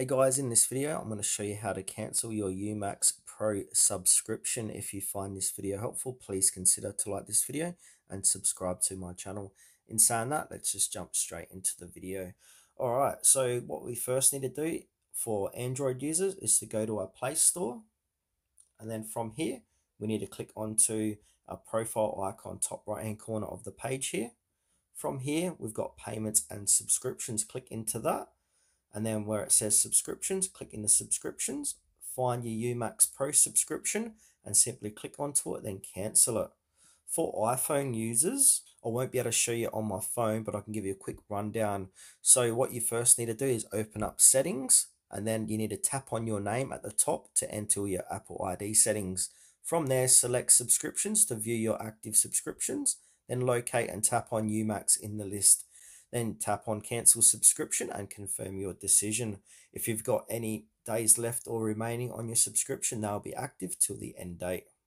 Hey guys, in this video, I'm going to show you how to cancel your Umax Pro subscription. If you find this video helpful, please consider to like this video and subscribe to my channel. In saying that, let's just jump straight into the video. Alright, so what we first need to do for Android users is to go to our Play Store. And then from here, we need to click onto our profile icon, top right hand corner of the page here. From here, we've got payments and subscriptions. Click into that. And then where it says subscriptions, click into subscriptions, find your Umax Pro subscription and simply click onto it, then cancel it. For iPhone users, I won't be able to show you on my phone, but I can give you a quick rundown. So what you first need to do is open up settings, and then you need to tap on your name at the top to enter your Apple ID settings. From there, select subscriptions to view your active subscriptions, then locate and tap on Umax in the list. Then tap on cancel subscription and confirm your decision. If you've got any days left or remaining on your subscription, they'll be active till the end date.